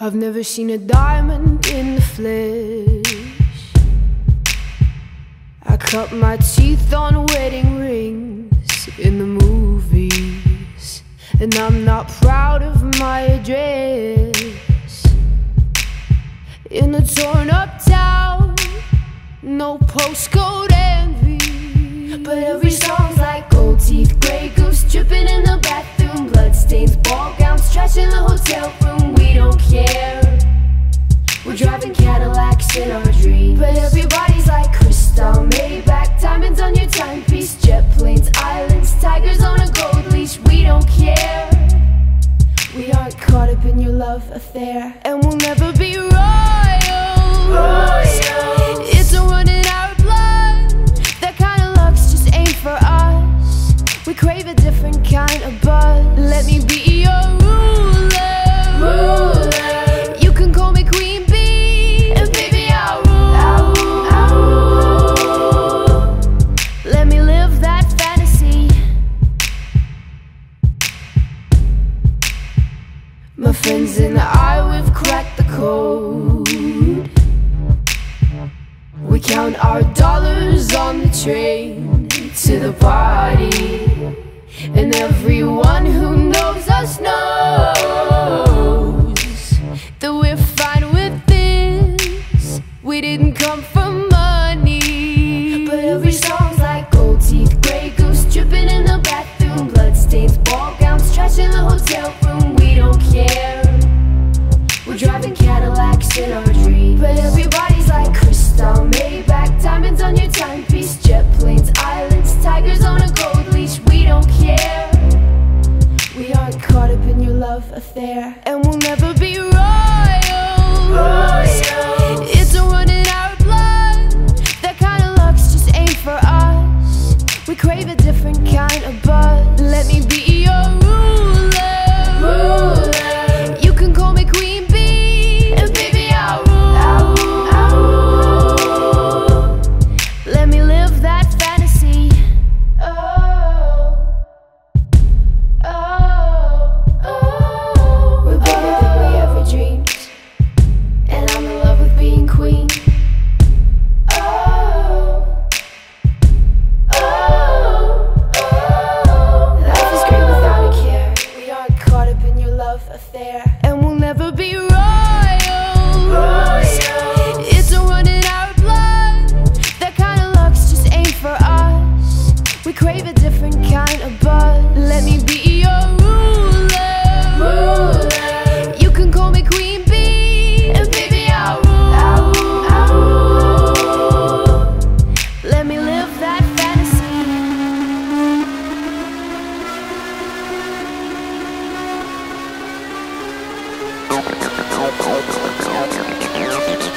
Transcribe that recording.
I've never seen a diamond in the flesh. I cut my teeth on wedding rings in the movies, and I'm not proud of my address. In a torn up town, no postcode envy, but every song's like gold teeth, grey goose dripping in the bathroom, bloodstains, ball gowns, trash in the hotel room. We don't care, we're driving Cadillacs in our dreams. But everybody's like crystal, Maybach, diamonds on your timepiece, jet planes, islands, tigers on a gold leash. We don't care, we aren't caught up in your love affair, and we'll never be royals. Royals. It's a run in our blood, that kind of luck's just ain't for us. We crave a different kind of buzz. Let me be your ruler. Ruler. You can call me Queen Bee, and baby I'll rule. Let me live that fantasy. My friends and I, we've cracked the code. We count our dollars on the train to the party, and everyone who knows us knows that we're fine with this. We didn't come for money. But every song's like gold teeth, grey goose dripping in the bathroom, bloodstains, ball gowns, trash in the hotel room. We don't care, we're driving Cadillacs in our dreams. But everybody's like crystal, Maybach, diamonds on your timepiece, jet planes, islands, tigers on a gold leash. We don't care, we aren't caught up in your love affair, and we'll never be royals. Royals. It's a run in our blood, that kind of luck's just ain't for us. We crave a different kind of buzz. Let me be your ruler. Ruler. You can call me Queen Bee, and baby I'll rule. Let me live that fantasy. Oh, oh, oh. We're better than we ever dreamed, and I'm in love with being queen. Crave a different kind of buzz. Let me be your ruler. Ruler. You can call me Queen Bee, and baby I'll rule. Let me live that fantasy.